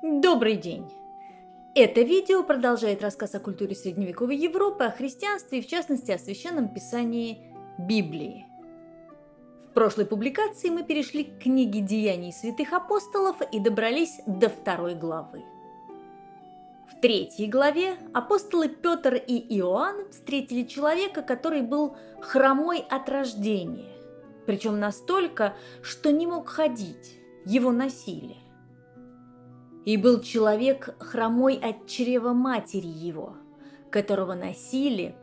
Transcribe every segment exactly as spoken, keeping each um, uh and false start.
Добрый день! Это видео продолжает рассказ о культуре средневековой Европы, о христианстве и, в частности, о Священном писании Библии. В прошлой публикации мы перешли к книге «Деяний святых апостолов» и добрались до второй главы. В третьей главе апостолы Петр и Иоанн встретили человека, который был хромой от рождения, причем настолько, что не мог ходить, его носили. И был человек хромой от чрева матери его, которого носили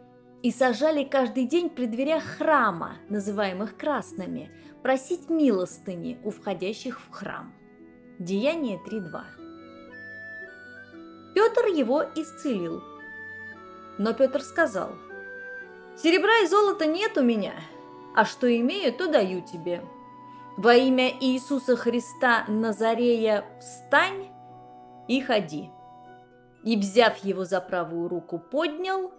и сажали каждый день при дверях храма, называемых красными, просить милостыни у входящих в храм. Деяния три два. Петр его исцелил. Но Петр сказал: «Серебра и золота нет у меня, а что имею, то даю тебе. Во имя Иисуса Христа Назорея встань и ходи». И, взяв его за правую руку, поднял,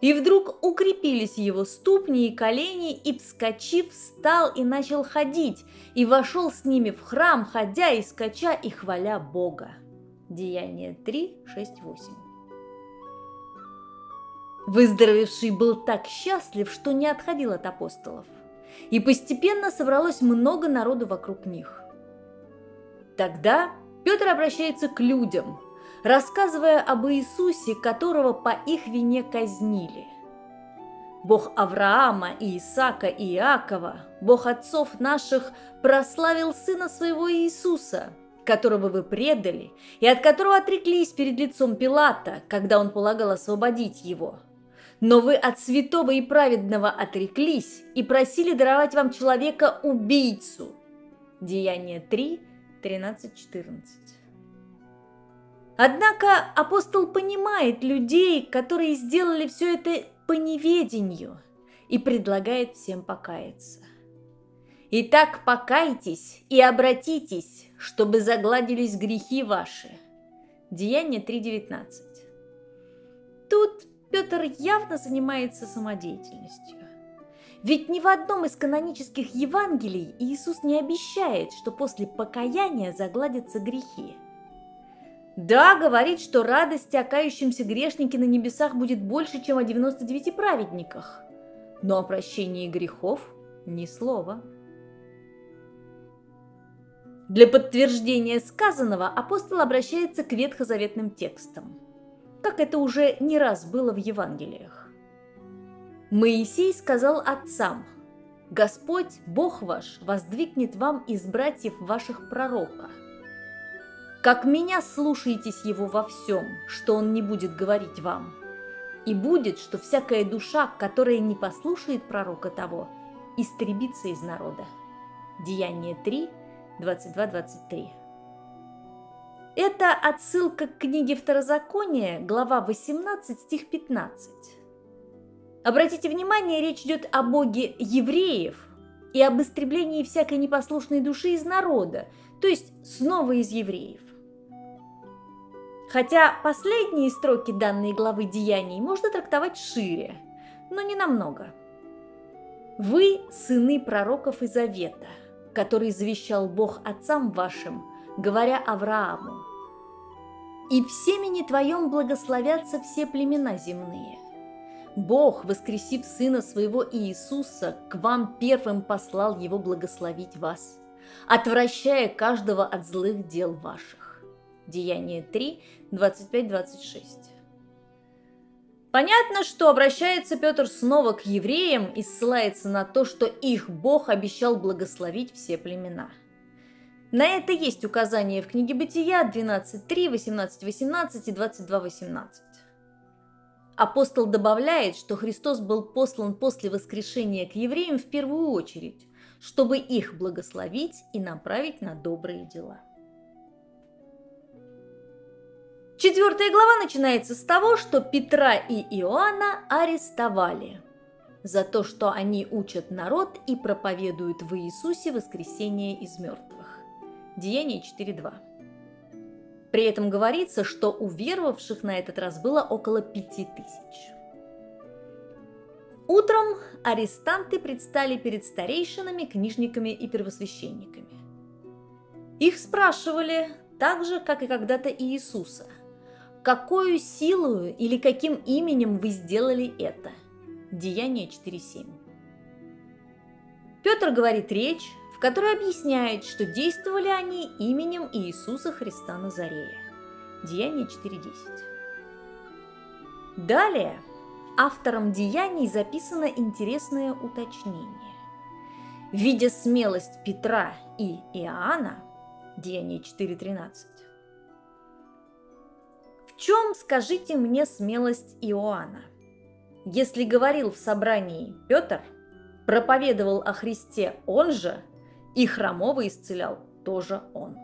и вдруг укрепились его ступни и колени, и, вскочив, встал и начал ходить, и вошел с ними в храм, ходя и скача, и хваля Бога. Деяния три шесть восемь. Выздоровевший был так счастлив, что не отходил от апостолов, и постепенно собралось много народу вокруг них. Тогда Петр обращается к людям, рассказывая об Иисусе, которого по их вине казнили. Бог Авраама, и Исаака и Иакова, Бог отцов наших, прославил Сына Своего Иисуса, которого вы предали и от которого отреклись перед лицом Пилата, когда он полагал освободить его. Но вы от святого и праведного отреклись и просили даровать вам человека-убийцу. Деяния три тринадцать четырнадцать. Однако апостол понимает людей, которые сделали все это по неведению, и предлагает всем покаяться. «Итак, покайтесь и обратитесь, чтобы загладились грехи ваши». Деяния три девятнадцать. Тут Петр явно занимается самодеятельностью. Ведь ни в одном из канонических Евангелий Иисус не обещает, что после покаяния загладятся грехи. Да, говорит, что радости о кающемся грешнике на небесах будет больше, чем о девяноста девяти праведниках. Но о прощении грехов ни слова. Для подтверждения сказанного апостол обращается к ветхозаветным текстам, как это уже не раз было в Евангелиях. Моисей сказал отцам: «Господь, Бог ваш, воздвигнет вам из братьев ваших пророка. Как меня слушаетесь его во всем, что он не будет говорить вам. И будет, что всякая душа, которая не послушает пророка того, истребится из народа». Деяния три двадцать два двадцать три. Это отсылка к книге Второзакония, глава восемнадцать, стих пятнадцать. Обратите внимание, речь идет о боге евреев и об истреблении всякой непослушной души из народа, то есть снова из евреев. Хотя последние строки данной главы Деяний можно трактовать шире, но не намного. «Вы сыны пророков и завета, который завещал Бог отцам вашим, говоря Аврааму: и в семени твоем благословятся все племена земные. Бог, воскресив Сына Своего Иисуса, к вам первым послал Его благословить вас, отвращая каждого от злых дел ваших». Деяния три двадцать пять двадцать шесть. Понятно, что обращается Петр снова к евреям и ссылается на то, что их Бог обещал благословить все племена. На это есть указания в книге Бытия двенадцать три, восемнадцать восемнадцать и двадцать два восемнадцать. Апостол добавляет, что Христос был послан после воскрешения к евреям в первую очередь, чтобы их благословить и направить на добрые дела. Четвертая глава начинается с того, что Петра и Иоанна арестовали за то, что они учат народ и проповедуют в Иисусе воскресение из мертвых. Деяния четыре два. При этом говорится, что уверовавших на этот раз было около пяти тысяч. Утром арестанты предстали перед старейшинами, книжниками и первосвященниками. Их спрашивали, так же, как и когда-то Иисуса. Какую силу или каким именем вы сделали это? Деяния четыре семь. Петр говорит речь, в которой объясняет, что действовали они именем Иисуса Христа Назарея. Деяния четыре десять. Далее автором Деяний записано интересное уточнение. Видя смелость Петра и Иоанна, Деяния четыре тринадцать. В чем, скажите мне, смелость Иоанна? Если говорил в собрании Петр, проповедовал о Христе он же, и хромого исцелял тоже он.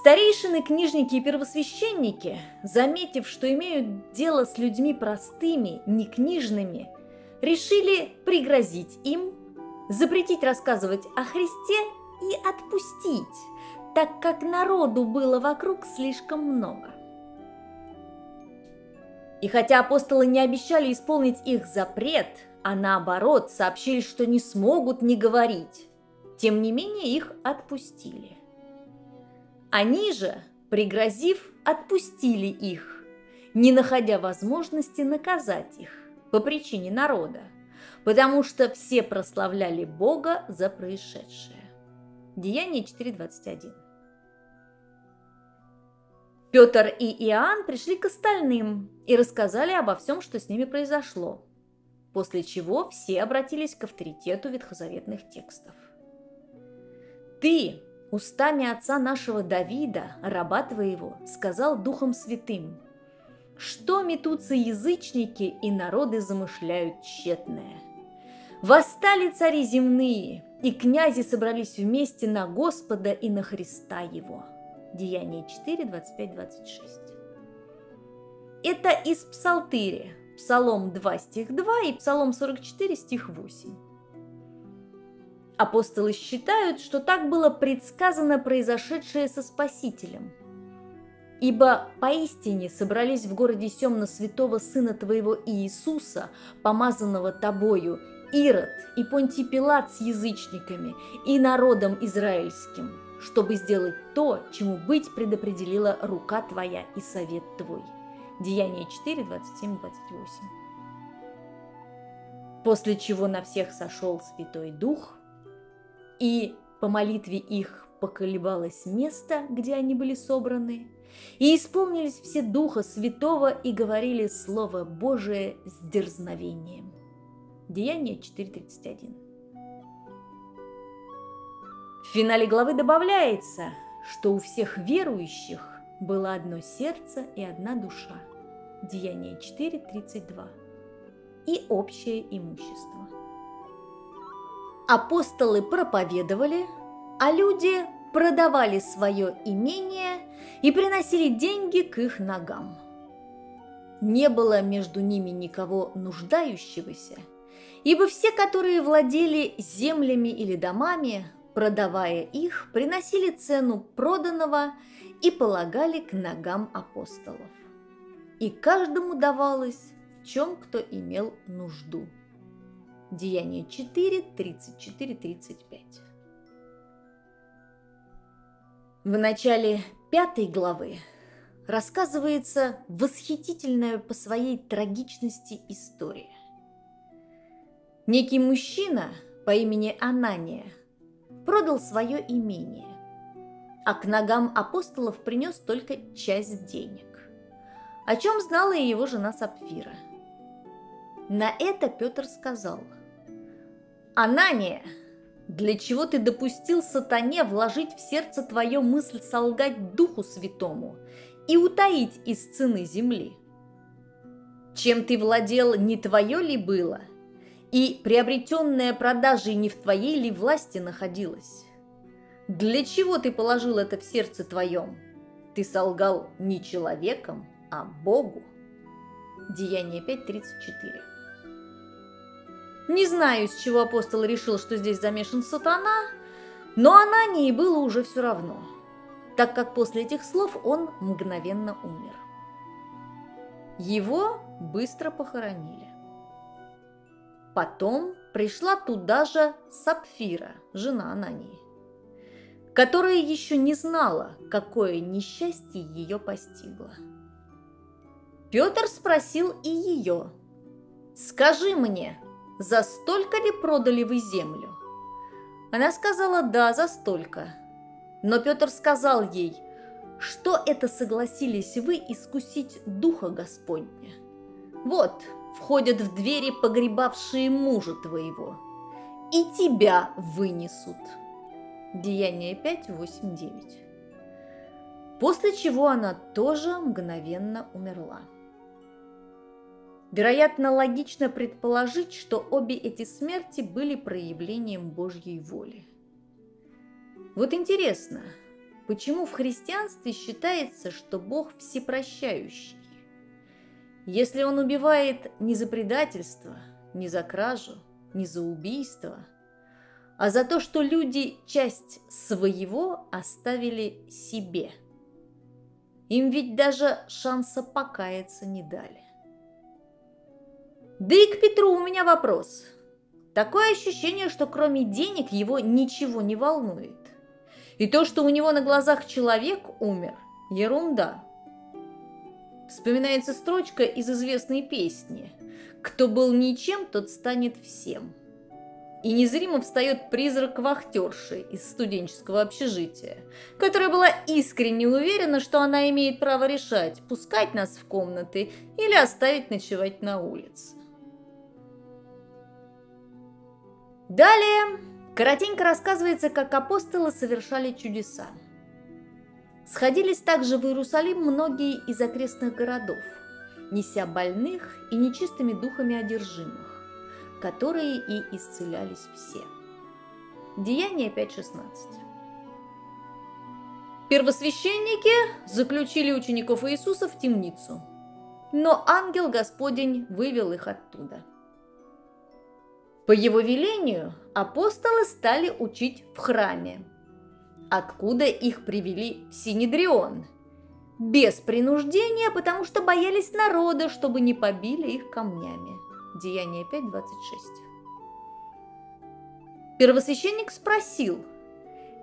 Старейшины, книжники и первосвященники, заметив, что имеют дело с людьми простыми, не книжными, решили пригрозить им, запретить рассказывать о Христе и отпустить, так как народу было вокруг слишком много. И хотя апостолы не обещали исполнить их запрет, а наоборот сообщили, что не смогут не говорить, тем не менее их отпустили. Они же, пригрозив, отпустили их, не находя возможности наказать их по причине народа, потому что все прославляли Бога за происшедшее. Деяние четыре двадцать один. Петр и Иоанн пришли к остальным и рассказали обо всем, что с ними произошло, после чего все обратились к авторитету ветхозаветных текстов. «Ты устами отца нашего Давида, раба твоего, сказал Духом Святым, что метутся язычники и народы замышляют тщетное. Восстали цари земные, и князи собрались вместе на Господа и на Христа Его». Деяния четыре двадцать пять двадцать шесть. Это из Псалтиря, Псалом два, стих два и Псалом сорок четыре, стих восемь. Апостолы считают, что так было предсказано произошедшее со Спасителем. «Ибо поистине собрались в городе сем на святого сына твоего Иисуса, помазанного тобою, Ирод и Понтий Пилат с язычниками и народом израильским, чтобы сделать то, чему быть предопределила рука твоя и совет твой». Деяния четыре двадцать семь двадцать восемь. После чего на всех сошел Святой Дух, и по молитве их поколебалось место, где они были собраны, и исполнились все Духа Святого и говорили Слово Божие с дерзновением. Деяние четыре тридцать один. В финале главы добавляется, что у всех верующих было одно сердце и одна душа. Деяние четыре тридцать два. И общее имущество. Апостолы проповедовали, а люди продавали свое имение и приносили деньги к их ногам. Не было между ними никого нуждающегося, ибо все, которые владели землями или домами, продавая их, приносили цену проданного и полагали к ногам апостолов. И каждому давалось, в чем кто имел нужду. Деяние четыре тридцать четыре тридцать пять. В начале пятой главы рассказывается восхитительная по своей трагичности история. Некий мужчина по имени Анания продал свое имение, а к ногам апостолов принес только часть денег, о чем знала и его жена Сапфира. На это Петр сказал: «Анания, для чего ты допустил сатане вложить в сердце твое мысль солгать Духу Святому и утаить из цены земли? Чем ты владел, не твое ли было? И приобретенная продажей не в твоей ли власти находилась? Для чего ты положил это в сердце твоем? Ты солгал не человеком, а Богу». Деяние пять тридцать четыре. Не знаю, с чего апостол решил, что здесь замешан сатана, но Анании было уже все равно, так как после этих слов он мгновенно умер. Его быстро похоронили. Потом пришла туда же Сапфира, жена Анании. которая еще не знала, какое несчастье ее постигло. Петр спросил и ее: «Скажи мне, за столько ли продали вы землю?» Она сказала: «Да, за столько». Но Петр сказал ей: «Что это согласились вы искусить Духа Господня? Вот входят в двери погребавшие мужа твоего, и тебя вынесут». Деяния пять, восемь, девять. После чего она тоже мгновенно умерла. Вероятно, логично предположить, что обе эти смерти были проявлением Божьей воли. Вот интересно, почему в христианстве считается, что Бог всепрощающий? Если Он убивает не за предательство, не за кражу, не за убийство, а за то, что люди часть своего оставили себе. Им ведь даже шанса покаяться не дали. Да и к Петру у меня вопрос. Такое ощущение, что кроме денег его ничего не волнует. И то, что у него на глазах человек умер – ерунда. Вспоминается строчка из известной песни: «Кто был ничем, тот станет всем». И незримо встает призрак вахтерши из студенческого общежития, которая была искренне уверена, что она имеет право решать, пускать нас в комнаты или оставить ночевать на улице. Далее коротенько рассказывается, как апостолы совершали чудеса. Сходились также в Иерусалим многие из окрестных городов, неся больных и нечистыми духами одержимых, которые и исцелялись все. Деяния пять, шестнадцать. Первосвященники заключили учеников Иисуса в темницу, но ангел Господень вывел их оттуда. По его велению апостолы стали учить в храме, откуда их привели в Синедрион, без принуждения, потому что боялись народа, чтобы не побили их камнями. Деяния пять, двадцать шесть. Первосвященник спросил: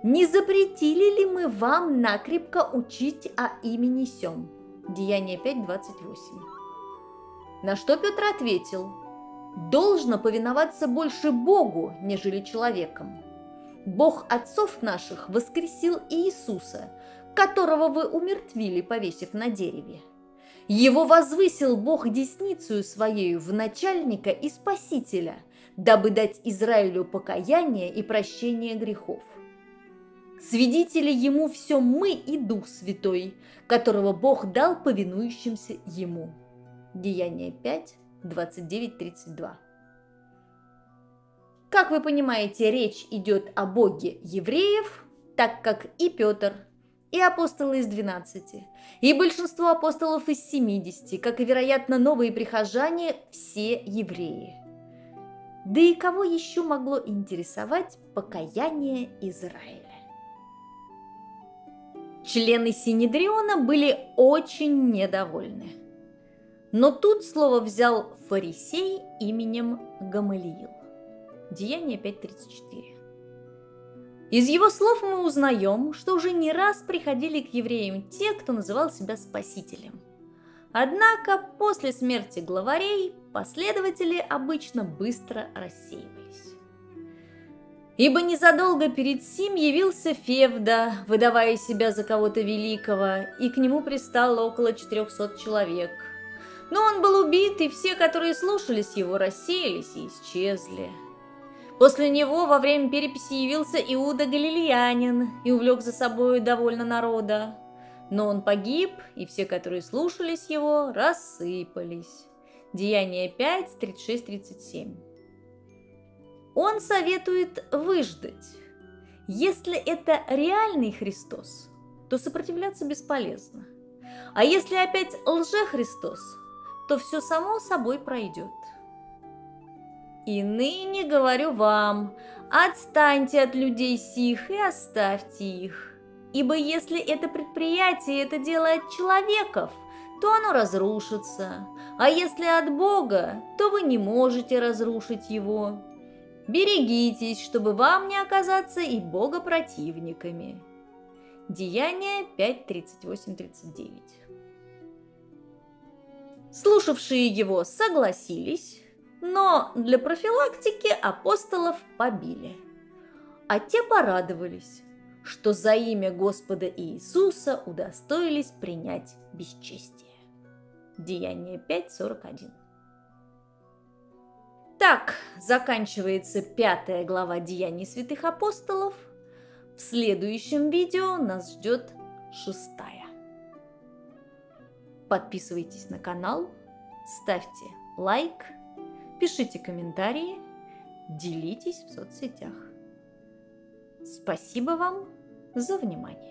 «Не запретили ли мы вам накрепко учить о имени сём?» Деяния пять, двадцать восемь. На что Петр ответил: «Должно повиноваться больше Богу, нежели человекам. Бог отцов наших воскресил Иисуса, которого вы умертвили, повесив на дереве. Его возвысил Бог десницею Своею в начальника и спасителя, дабы дать Израилю покаяние и прощение грехов. Свидетели Ему все мы и Дух Святой, которого Бог дал повинующимся Ему». Деяния пять, двадцать девять, тридцать два. Как вы понимаете, речь идет о Боге евреев, так как и Петр, и апостолы из двенадцати, и большинство апостолов из семидесяти, как и, вероятно, новые прихожане, все евреи. Да и кого еще могло интересовать покаяние Израиля? Члены Синедриона были очень недовольны. Но тут слово взял фарисей именем Гамалиил. Деяния пять, тридцать четыре. Из его слов мы узнаем, что уже не раз приходили к евреям те, кто называл себя спасителем. Однако после смерти главарей последователи обычно быстро рассеивались. Ибо незадолго перед сим явился Февда, выдавая себя за кого-то великого, и к нему пристало около четырехсот человек. Но он был убит, и все, которые слушались его, рассеялись и исчезли. После него во время переписи явился Иуда Галилеянин и увлек за собой довольно народа. Но он погиб, и все, которые слушались его, рассыпались. Деяния пять, тридцать шесть, тридцать семь. Он советует выждать. Если это реальный Христос, то сопротивляться бесполезно. А если опять лже-Христос, то все само собой пройдет. «И ныне говорю вам, отстаньте от людей сих и оставьте их. Ибо если это предприятие, это дело от человеков, то оно разрушится. А если от Бога, то вы не можете разрушить его. Берегитесь, чтобы вам не оказаться и богопротивниками. Деяния пять тридцать восемь тридцать девять. Слушавшие его согласились, но для профилактики апостолов побили. А те порадовались, что за имя Господа Иисуса удостоились принять бесчестие. Деяния пять сорок один. Так заканчивается пятая глава Деяний святых апостолов. В следующем видео нас ждет шестая. Подписывайтесь на канал, ставьте лайк, пишите комментарии, делитесь в соцсетях. Спасибо вам за внимание.